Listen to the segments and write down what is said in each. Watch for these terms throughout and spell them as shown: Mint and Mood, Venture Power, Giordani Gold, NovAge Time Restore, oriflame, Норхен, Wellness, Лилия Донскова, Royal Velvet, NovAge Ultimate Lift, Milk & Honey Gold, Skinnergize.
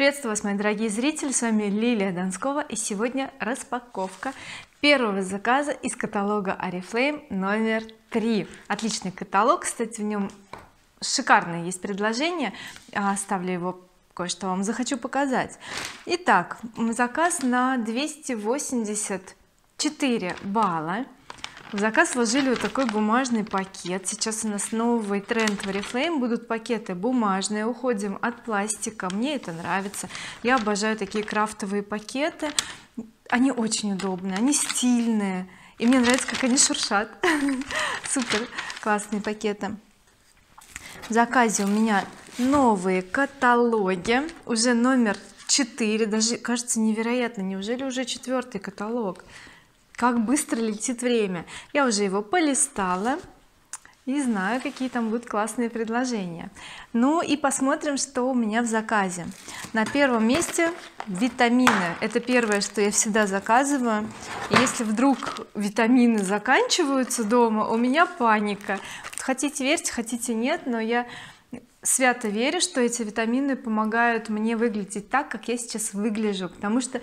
Приветствую вас, мои дорогие зрители, с вами Лилия Донскова, и сегодня распаковка первого заказа из каталога oriflame номер 3. Отличный каталог, кстати, в нем шикарное есть предложение, оставлю его, кое-что вам захочу показать. Итак, заказ на 284 балла. В заказ вложили вот такой бумажный пакет. Сейчас у нас новый тренд в oriflame, будут пакеты бумажные, уходим от пластика. Мне это нравится, я обожаю такие крафтовые пакеты, они очень удобные, они стильные, и мне нравится, как они шуршат. Супер классные пакеты. В заказе у меня новые каталоги, уже номер 4, даже кажется невероятно, неужели уже 4-й каталог? Как быстро летит время. Я уже его полистала и знаю, какие там будут классные предложения. Ну и посмотрим, что у меня в заказе. На первом месте витамины. Это первое, что я всегда заказываю. И если вдруг витамины заканчиваются дома, у меня паника. Хотите верьте, хотите нет, но я свято верю, что эти витамины помогают мне выглядеть так, как я сейчас выгляжу. Потому что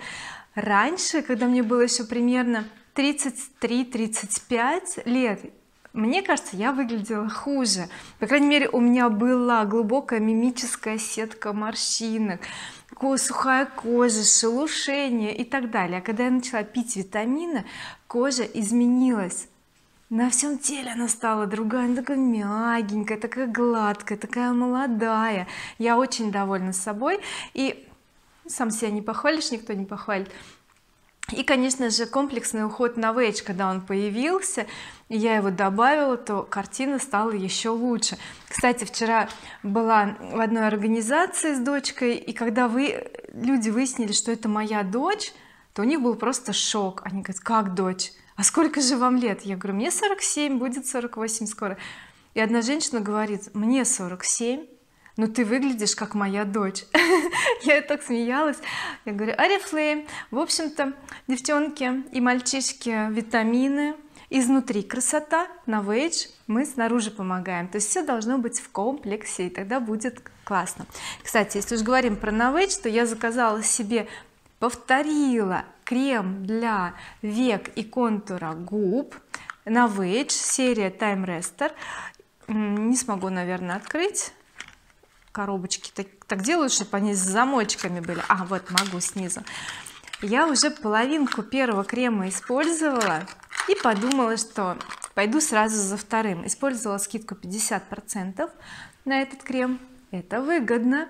раньше, когда мне было еще примерно 33-35 лет, мне кажется, я выглядела хуже, по крайней мере у меня была глубокая мимическая сетка морщинок, сухая кожа, шелушение и так далее. А когда я начала пить витамины, кожа изменилась, на всем теле она стала другая, она такая мягенькая, такая гладкая, такая молодая. Я очень довольна собой, и сам себя не похвалишь, никто не похвалит. И, конечно же, комплексный уход NovAge, когда он появился и я его добавила, то картина стала еще лучше. Кстати, вчера была в одной организации с дочкой, и когда люди выяснили, что это моя дочь, то у них был просто шок. Они говорят: как дочь? А сколько же вам лет? Я говорю: мне 47, будет 48 скоро. И одна женщина говорит: мне 47, ну ты выглядишь как моя дочь. Я так смеялась. Я говорю: oriflame, в общем-то, девчонки и мальчишки, витамины изнутри, красота, NovAge, мы снаружи помогаем, то есть все должно быть в комплексе, и тогда будет классно. Кстати, если уж говорим про NovAge, то я заказала себе, повторила крем для век и контура губ NovAge, серия Time Restore. Не смогу, наверное, открыть коробочки, так делают, чтобы они с замочками были, а вот могу снизу. Я уже половинку первого крема использовала и подумала, что пойду сразу за вторым. Использовала скидку 50% на этот крем, это выгодно.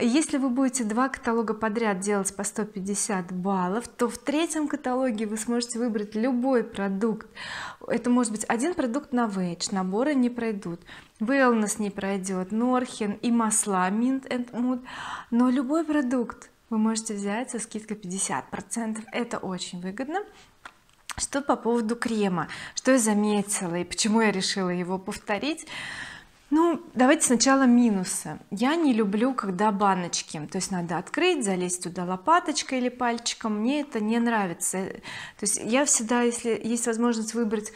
Если вы будете два каталога подряд делать по 150 баллов, то в третьем каталоге вы сможете выбрать любой продукт. Это может быть один продукт NovAge, наборы не пройдут, Wellness не пройдет, Норхен и масла Mint and Mood, но любой продукт вы можете взять со скидкой 50%, это очень выгодно. Что по поводу крема, что я заметила и почему я решила его повторить? Ну, давайте сначала минусы. Я не люблю, когда баночки, то есть надо открыть, залезть туда лопаточкой или пальчиком, мне это не нравится. То есть я всегда, если есть возможность выбрать,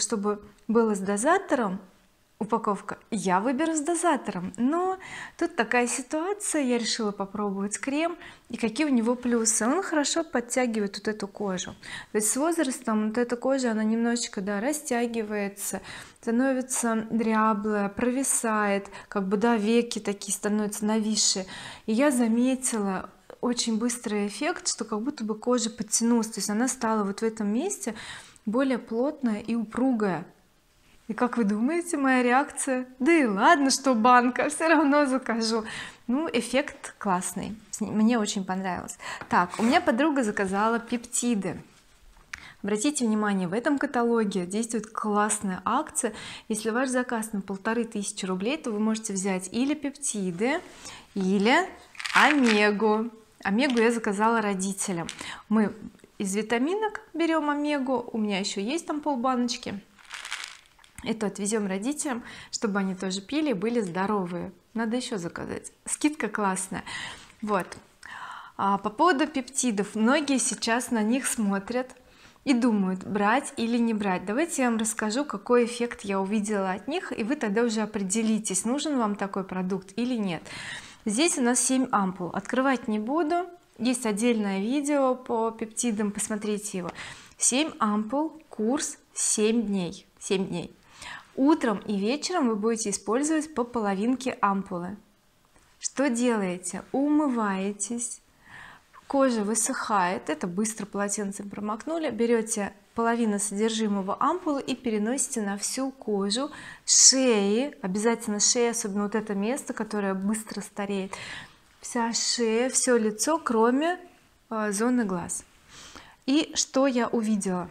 чтобы было с дозатором упаковка, я выберу с дозатором. Но тут такая ситуация, я решила попробовать крем, и какие у него плюсы. Он хорошо подтягивает вот эту кожу, ведь с возрастом вот эта кожа, она немножечко, да, растягивается, становится дряблая, провисает, как бы, да, веки такие становятся нависшие. И я заметила очень быстрый эффект, что как будто бы кожа подтянулась, то есть она стала вот в этом месте более плотная и упругая. И как вы думаете, моя реакция? Да и ладно, что банка, все равно закажу. Ну, эффект классный, мне очень понравилось. Так, у меня подруга заказала пептиды. Обратите внимание, в этом каталоге действует классная акция. Если ваш заказ на 1500 рублей, то вы можете взять или пептиды, или омегу. Омегу я заказала родителям. Мы из витаминок берем омегу, у меня еще есть там полбаночки. Это отвезем родителям, чтобы они тоже пили, были здоровые. Надо еще заказать, скидка классная. Вот. А по поводу пептидов, многие сейчас на них смотрят и думают, брать или не брать. Давайте я вам расскажу, какой эффект я увидела от них, и вы тогда уже определитесь, нужен вам такой продукт или нет. Здесь у нас 7 ампул, открывать не буду, есть отдельное видео по пептидам, посмотрите его. 7 ампул, курс 7 дней. Утром и вечером вы будете использовать по половинке ампулы. Что делаете? Умываетесь, кожа высыхает, это быстро полотенцем промокнули, берете половину содержимого ампулы и переносите на всю кожу, шеи, обязательно шея, особенно вот это место, которое быстро стареет, вся шея, все лицо, кроме зоны глаз. И что я увидела?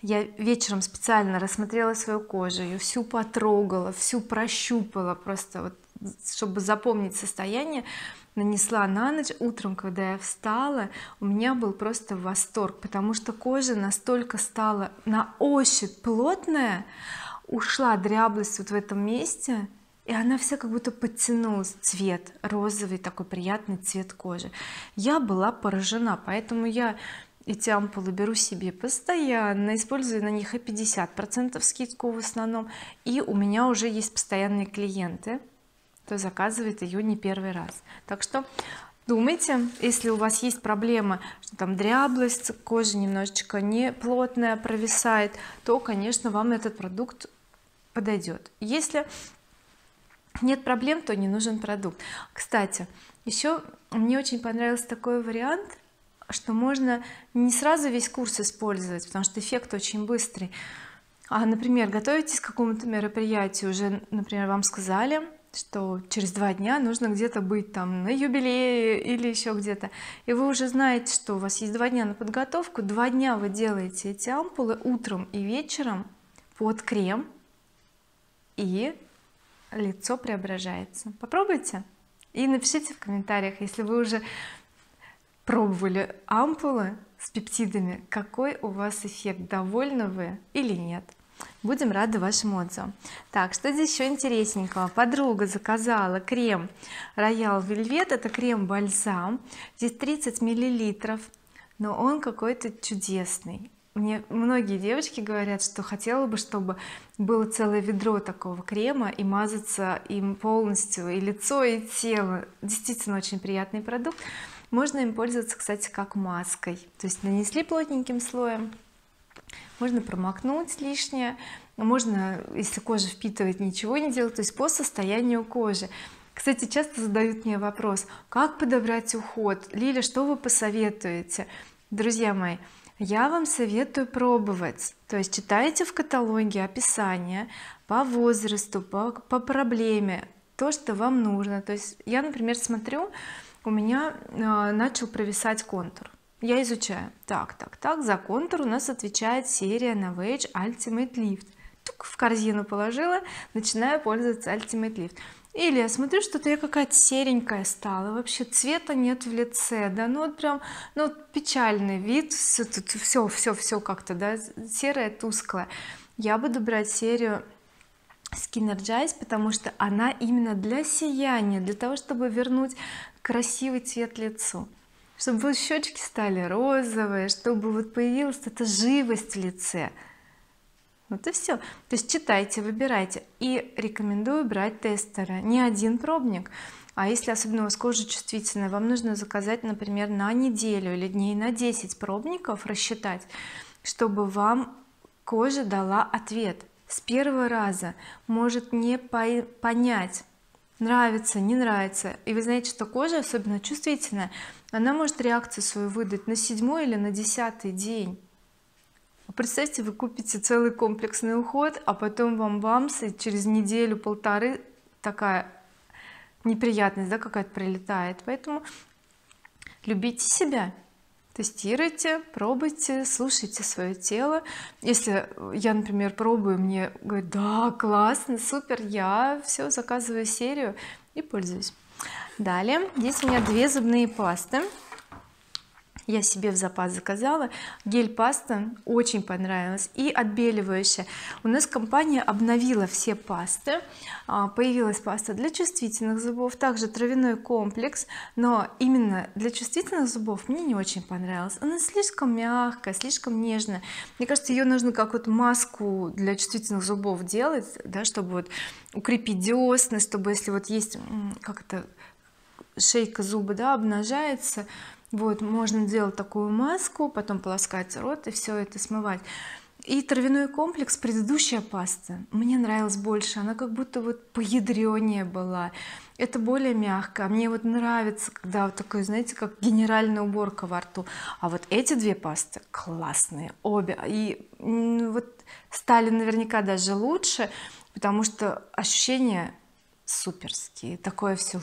Я вечером специально рассмотрела свою кожу, ее всю потрогала, всю прощупала, просто вот чтобы запомнить состояние, нанесла на ночь. Утром, когда я встала, у меня был просто восторг, потому что кожа настолько стала на ощупь плотная, ушла дряблость вот в этом месте, и она вся как будто подтянулась, цвет розовый, такой приятный цвет кожи. Я была поражена, поэтому я эти ампулы беру себе постоянно, использую на них и 50% скидку в основном, и у меня уже есть постоянные клиенты, кто заказывает ее не первый раз. Так что думайте, если у вас есть проблема, что там дряблость, кожа немножечко не плотная, провисает, то, конечно, вам этот продукт подойдет. Если нет проблем, то не нужен продукт. Кстати, еще мне очень понравился такой вариант, что можно не сразу весь курс использовать, потому что эффект очень быстрый. А, например, готовитесь к какому-то мероприятию, уже, например, вам сказали, что через 2 дня нужно где-то быть там на юбилее или еще где-то, и вы уже знаете, что у вас есть 2 дня на подготовку, 2 дня вы делаете эти ампулы утром и вечером под крем, и лицо преображается. Попробуйте и напишите в комментариях, если вы уже пробовали ампулы с пептидами, какой у вас эффект, довольны вы или нет. Будем рады вашему отзыву. Так, что здесь еще интересненького? Подруга заказала крем Royal Velvet, это крем-бальзам, здесь 30 миллилитров, но он какой-то чудесный. Мне многие девочки говорят, что хотела бы, чтобы было целое ведро такого крема и мазаться им полностью, и лицо, и тело. Действительно очень приятный продукт. Можно им пользоваться, кстати, как маской, то есть нанесли плотненьким слоем, можно промокнуть лишнее, можно, если кожа впитывает, ничего не делать, то есть по состоянию кожи. Кстати, часто задают мне вопрос, как подобрать уход, Лиля, что вы посоветуете? Друзья мои, я вам советую пробовать, то есть читайте в каталоге описание по возрасту, по проблеме, то, что вам нужно. То есть я, например, смотрю, у меня начал провисать контур, я изучаю, так, за контур у нас отвечает серия NovAge Ultimate Lift, тук, в корзину положила, начинаю пользоваться Ultimate Lift. Или я смотрю, что-то я какая-то серенькая стала, вообще цвета нет в лице, да, ну вот прям, ну печальный вид, все как-то, да, серое, тусклое. Я буду брать серию Skinnergize, потому что она именно для сияния, для того, чтобы вернуть красивый цвет лицу, чтобы вот щечки стали розовые, чтобы вот появилась эта живость в лице. Вот и все. То есть читайте, выбирайте. И рекомендую брать тестеры, не один пробник, а если особенно у вас кожа чувствительная, вам нужно заказать, например, на неделю или дней на 10 пробников, рассчитать, чтобы вам кожа дала ответ. С первого раза может не понять, нравится, не нравится, и вы знаете, что кожа особенно чувствительная, она может реакцию свою выдать на 7-й или на 10-й день. Представьте, вы купите целый комплексный уход, а потом вам бамс, и через неделю-полторы такая неприятность, да, какая-то прилетает. Поэтому любите себя, тестируйте, пробуйте, слушайте свое тело. Если я, например, пробую, мне говорят, да, классно, супер, я все заказываю серию и пользуюсь. Далее здесь у меня 2 зубные пасты, я себе в запас заказала. Гель-паста очень понравилась и отбеливающая. У нас компания обновила все пасты, появилась паста для чувствительных зубов, также травяной комплекс, но именно для чувствительных зубов мне не очень понравилась, она слишком мягкая, слишком нежная. Мне кажется, ее нужно как вот маску для чувствительных зубов делать, да, чтобы вот укрепить десны, чтобы если вот есть как-то шейка зуба, да, обнажается, вот можно делать такую маску, потом полоскать рот и все это смывать. И травяной комплекс, предыдущая паста мне нравилась больше, она как будто вот поядренее была, это более мягко, мне вот нравится, когда вот такой, знаете, как генеральная уборка во рту. А вот эти две пасты классные обе, и вот стали наверняка даже лучше, потому что ощущения суперские, такое все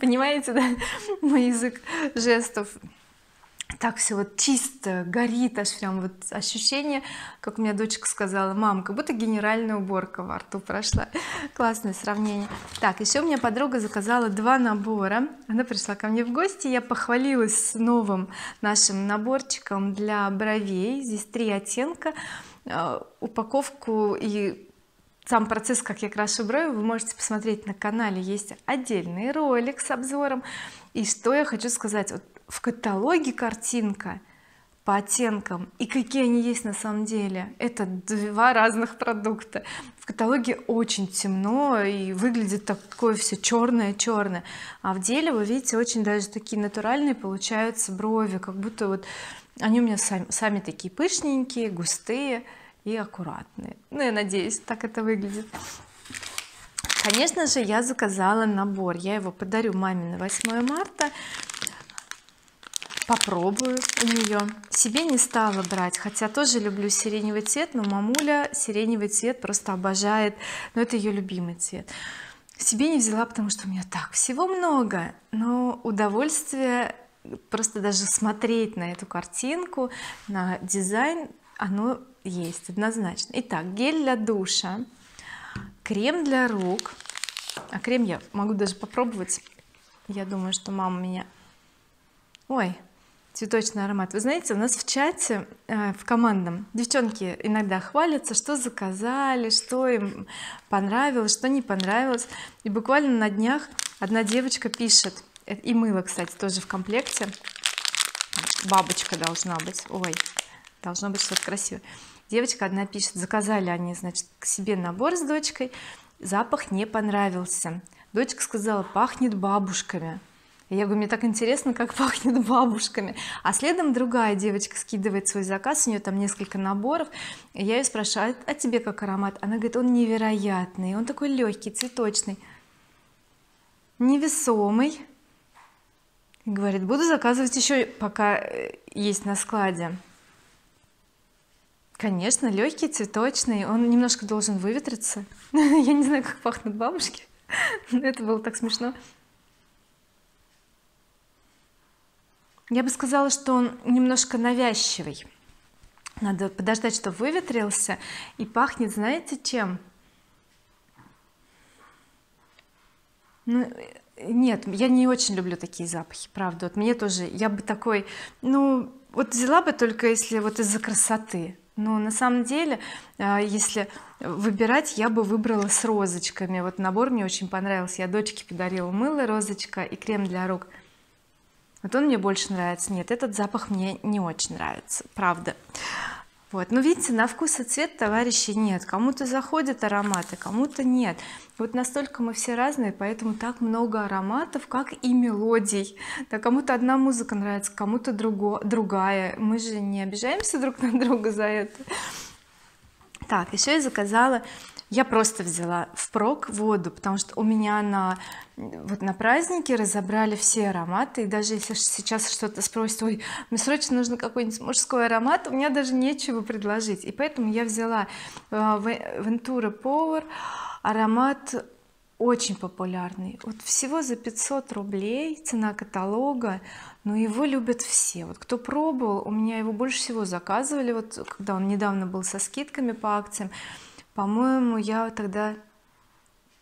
понимаете, да, мой язык жестов, так все вот чисто горит, аж прям вот ощущение, как у меня дочка сказала: мам, как будто генеральная уборка во рту прошла. Классное сравнение. Так, еще у меня подруга заказала два набора, она пришла ко мне в гости, я похвалилась с новым нашим наборчиком для бровей, здесь 3 оттенка, упаковку и сам процесс, как я крашу брови, вы можете посмотреть на канале, есть отдельный ролик с обзором. И что я хочу сказать, вот в каталоге картинка по оттенкам и какие они есть на самом деле, это 2 разных продукта. В каталоге очень темно и выглядит такое все черное-черное, а в деле вы видите, очень даже такие натуральные получаются брови, как будто вот они у меня сами такие пышненькие, густые и аккуратные. Ну, я надеюсь, так это выглядит. Конечно же, я заказала набор, я его подарю маме на 8 марта, попробую у нее. Себе не стала брать, хотя тоже люблю сиреневый цвет, но мамуля сиреневый цвет просто обожает, но это ее любимый цвет. Себе не взяла, потому что у меня так всего много, но удовольствие просто даже смотреть на эту картинку, на дизайн, оно есть однозначно. Итак, гель для душа, крем для рук, а крем я могу даже попробовать, я думаю, что мама меня... Ой, цветочный аромат. Вы знаете, у нас в чате, в командном, девчонки иногда хвалятся, что заказали, что им понравилось, что не понравилось, и буквально на днях одна девочка пишет, и мыло, кстати, тоже в комплекте, бабочка должна быть, ой, должно быть что-то красивое. Девочка одна пишет, заказали они, значит, к себе набор с дочкой, запах не понравился, дочка сказала: пахнет бабушками. Я говорю, мне так интересно, как пахнет бабушками. А следом другая девочка скидывает свой заказ, у нее там несколько наборов, я ее спрашиваю: а тебе как аромат? Она говорит: он невероятный, он такой легкий, цветочный, невесомый, говорит, буду заказывать еще, пока есть на складе. Конечно, легкий, цветочный, он немножко должен выветриться. Я не знаю, как пахнут бабушки, но это было так смешно. Я бы сказала, что он немножко навязчивый, надо подождать, чтобы выветрился, и пахнет, знаете, чем? Ну, нет, я не очень люблю такие запахи, правда, вот мне тоже, я бы такой, ну, вот взяла бы только если вот из-за красоты, но на самом деле, если выбирать, я бы выбрала с розочками, вот набор мне очень понравился, я дочке подарила мыло, розочка и крем для рук. Вот он мне больше нравится. Нет, этот запах мне не очень нравится, правда. Вот, но видите, на вкус и цвет, товарищи, нет, кому-то заходят ароматы, кому-то нет. Вот настолько мы все разные, поэтому так много ароматов, как и мелодий. Да, кому-то одна музыка нравится, кому-то другая. Мы же не обижаемся друг на друга за это. Так, еще я заказала, я просто взяла впрок воду, потому что у меня на празднике разобрали все ароматы, и даже если сейчас что-то спросит: ой, мне срочно нужно какой-нибудь мужской аромат, у меня даже нечего предложить, и поэтому я взяла Venture Power аромат, очень популярный, вот всего за 500 рублей цена каталога, но его любят все, вот кто пробовал, у меня его больше всего заказывали, вот когда он недавно был со скидками по акциям, по-моему, я тогда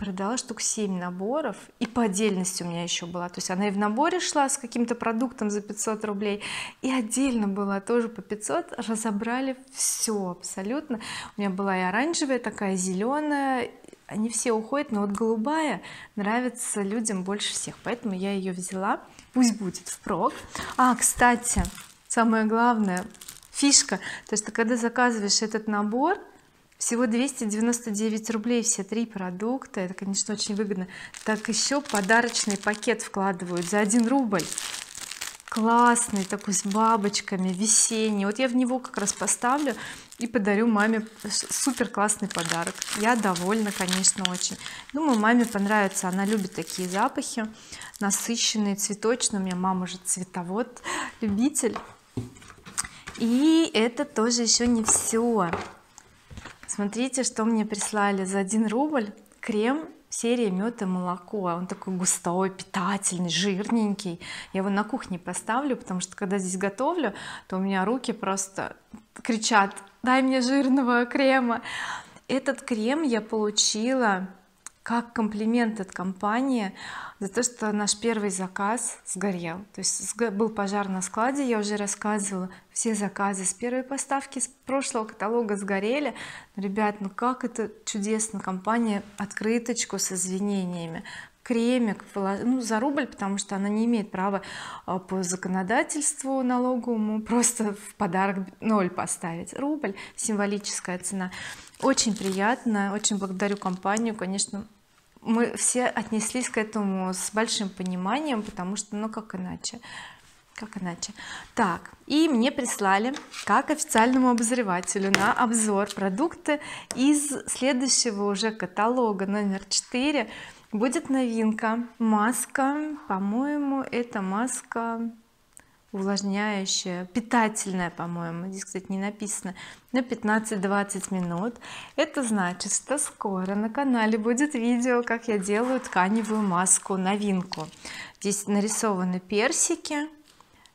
продала штук 7 наборов, и по отдельности у меня еще была, то есть она и в наборе шла с каким-то продуктом за 500 рублей, и отдельно была тоже по 500. Разобрали все абсолютно. У меня была и оранжевая, такая зеленая, они все уходят, но вот голубая нравится людям больше всех, поэтому я ее взяла, пусть будет впрок. А кстати, самое главное фишка, то есть ты когда заказываешь этот набор, всего 299 рублей все три продукта, это конечно очень выгодно, так еще подарочный пакет вкладывают за 1 рубль, классный такой, с бабочками, весенний. Вот я в него как раз поставлю и подарю маме супер классный подарок. Я довольна, конечно, очень. Думаю, маме понравится, она любит такие запахи насыщенные, цветочные. У меня мама же цветовод, любитель. И это тоже еще не все. Смотрите, что мне прислали за 1 рубль. Крем серии мед и молоко. Он такой густой, питательный, жирненький. Я его на кухне поставлю, потому что когда здесь готовлю, то у меня руки просто кричат: дай мне жирного крема. Этот крем я получила как комплимент от компании за то, что наш первый заказ сгорел. То есть был пожар на складе, я уже рассказывала, все заказы с первой поставки, с прошлого каталога сгорели. Ребят, ну как это чудесно, компания открыточку с извинениями, кремик за рубль, потому что она не имеет права по законодательству налоговому просто в подарок 0 поставить. Рубль — символическая цена. Очень приятно, очень благодарю компанию, конечно, мы все отнеслись к этому с большим пониманием, потому что ну как иначе, как иначе. Так, и мне прислали как официальному обозревателю на обзор продукты из следующего уже каталога номер 4. Будет новинка, маска, по-моему, это маска увлажняющая, питательная, по-моему, здесь, кстати, не написано, на 15-20 минут. Это значит, что скоро на канале будет видео, как я делаю тканевую маску, новинку. Здесь нарисованы персики,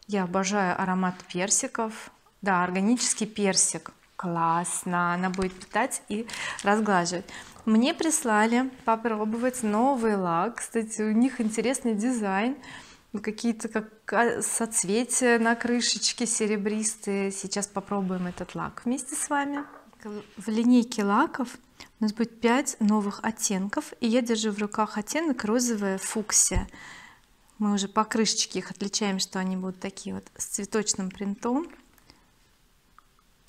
я обожаю аромат персиков, да, органический персик, классно, она будет питать и разглаживать. Мне прислали попробовать новый лак, кстати, у них интересный дизайн, какие-то как соцветия на крышечке серебристые. Сейчас попробуем этот лак вместе с вами. В линейке лаков у нас будет 5 новых оттенков, и я держу в руках оттенок розовая фуксия. Мы уже по крышечке их отличаем, что они будут такие вот с цветочным принтом.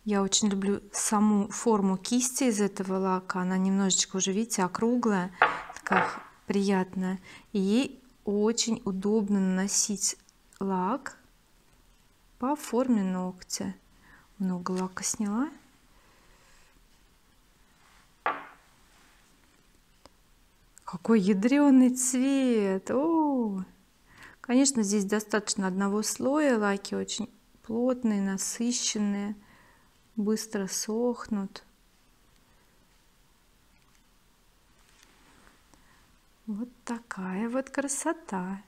Я очень люблю саму форму кисти из этого лака, она немножечко уже, видите, округлая, такая приятная, и ей очень удобно наносить лак по форме ногтя. Много лака сняла. Какой ядреный цвет! О! Конечно, здесь достаточно одного слоя, лаки очень плотные, насыщенные, быстро сохнут. Вот такая вот красота.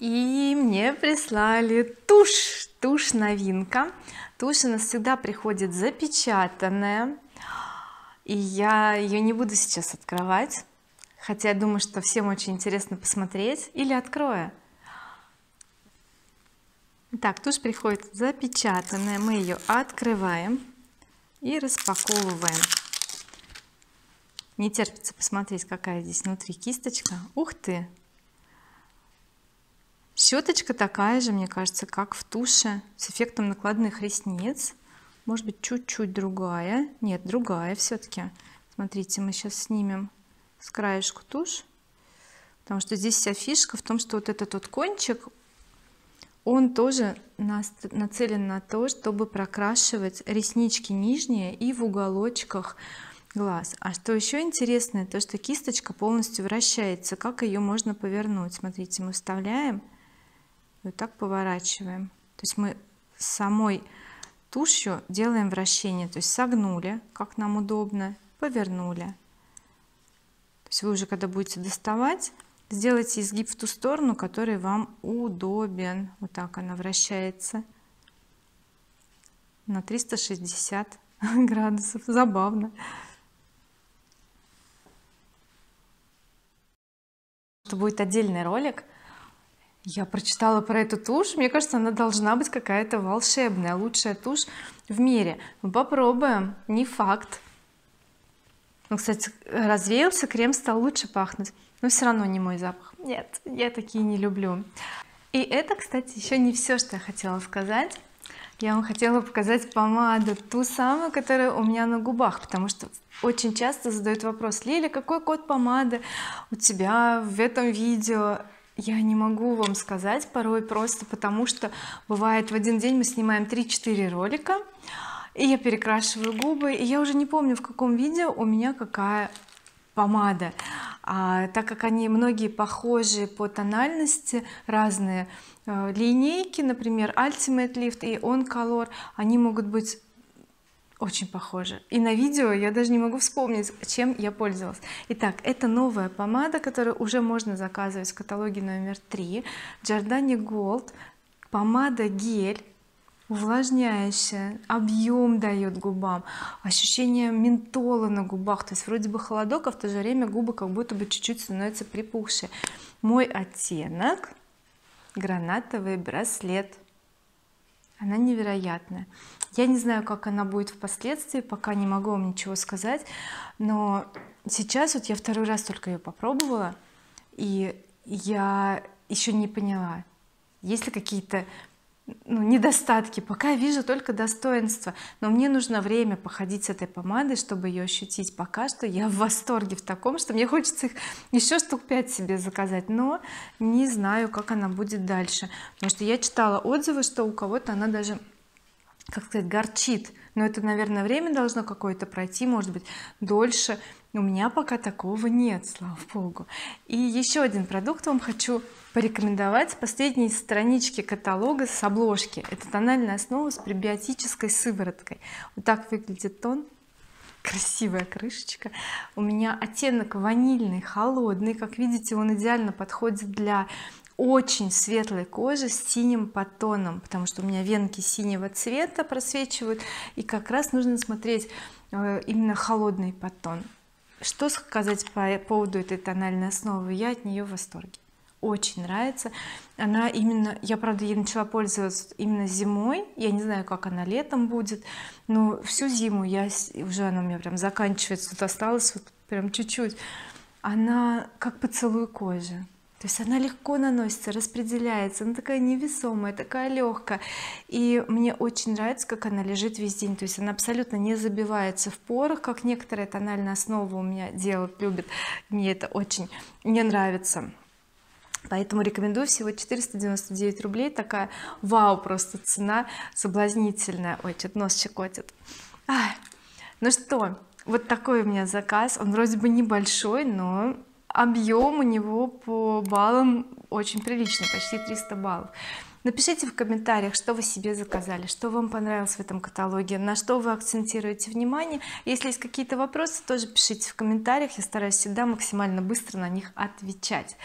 И мне прислали тушь, тушь новинка. Тушь у нас всегда приходит запечатанная, и я ее не буду сейчас открывать, хотя я думаю, что всем очень интересно посмотреть. Или открою. Так, тушь приходит запечатанная, мы ее открываем и распаковываем. Не терпится посмотреть, какая здесь внутри кисточка. Ух ты! Щеточка такая же, мне кажется, как в туше, с эффектом накладных ресниц. Может быть, чуть-чуть другая. Нет, другая все-таки. Смотрите, мы сейчас снимем с краешку тушь, потому что здесь вся фишка в том, что вот этот вот кончик, он тоже нацелен на то, чтобы прокрашивать реснички нижние и в уголочках глаз. А что еще интересное, то что кисточка полностью вращается. Как ее можно повернуть? Смотрите, мы вставляем и вот так поворачиваем. То есть мы самой тушью делаем вращение. То есть согнули, как нам удобно, повернули. То есть вы уже когда будете доставать, сделайте изгиб в ту сторону, который вам удобен. Вот так она вращается. на 360 градусов. Забавно. Это будет отдельный ролик. Я прочитала про эту тушь. Мне кажется, она должна быть какая-то волшебная, лучшая тушь в мире. Мы попробуем. Не факт. Ну, кстати, развеялся, крем стал лучше пахнуть, но все равно не мой запах. Нет, я такие не люблю. И это, кстати, еще не все, что я хотела сказать. Я вам хотела показать помаду, ту самую, которая у меня на губах, потому что очень часто задают вопрос: Лиля, какой код помады у тебя в этом видео? Я не могу вам сказать порой, просто потому что бывает, в один день мы снимаем 3-4 ролика, и я перекрашиваю губы, и я уже не помню, в каком видео у меня какая помада. А так как они многие похожи по тональности, разные линейки, например Ultimate Lift и On Color, они могут быть очень похожи, и на видео я даже не могу вспомнить, чем я пользовалась. Итак, это новая помада, которую уже можно заказывать в каталоге номер 3, Giordani Gold. Помада гель, увлажняющая, объем дает губам, ощущение ментола на губах, то есть вроде бы холодок, а в то же время губы как будто бы чуть-чуть становятся припухшие. Мой оттенок — гранатовый браслет. Она невероятная. Я не знаю, как она будет впоследствии, пока не могу вам ничего сказать, но сейчас вот я второй раз только ее попробовала, и я еще не поняла, есть ли какие-то недостатки. Пока я вижу только достоинства, но мне нужно время походить с этой помадой, чтобы ее ощутить. Пока что я в восторге, в таком, что мне хочется их еще штук 5 себе заказать, но не знаю, как она будет дальше, потому что я читала отзывы, что у кого-то она даже, как сказать, горчит, но это, наверное, время должно какое-то пройти, может быть, дольше. У меня пока такого нет, слава богу. И еще один продукт вам хочу порекомендовать. Последние странички каталога с обложки — это тональная основа с пребиотической сывороткой. Вот так выглядит тон, красивая крышечка. У меня оттенок ванильный, холодный, как видите, он идеально подходит для очень светлой кожи с синим подтоном, потому что у меня венки синего цвета просвечивают, и как раз нужно смотреть именно холодный подтон. Что сказать по поводу этой тональной основы? Я от нее в восторге, очень нравится она. Именно я, правда, ей начала пользоваться именно зимой, я не знаю, как она летом будет, но всю зиму я уже, она у меня прям заканчивается, тут осталось вот прям чуть-чуть. Она как поцелуй кожи, то есть она легко наносится, распределяется, она такая невесомая, такая легкая, и мне очень нравится, как она лежит весь день, то есть она абсолютно не забивается в порах, как некоторые тональные основы у меня делают, любят, мне это очень не нравится. Поэтому рекомендую, всего 499 рублей, такая вау просто цена, соблазнительная. Ой, что-то нос щекотит. Ну что, вот такой у меня заказ, он вроде бы небольшой, но объем у него по баллам очень приличный, почти 300 баллов. Напишите в комментариях, что вы себе заказали, что вам понравилось в этом каталоге, на что вы акцентируете внимание. Если есть какие-то вопросы, тоже пишите в комментариях, я стараюсь всегда максимально быстро на них отвечать.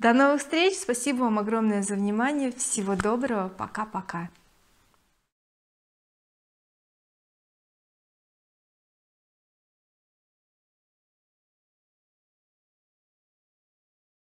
До новых встреч, спасибо вам огромное за внимание, всего доброго, пока-пока.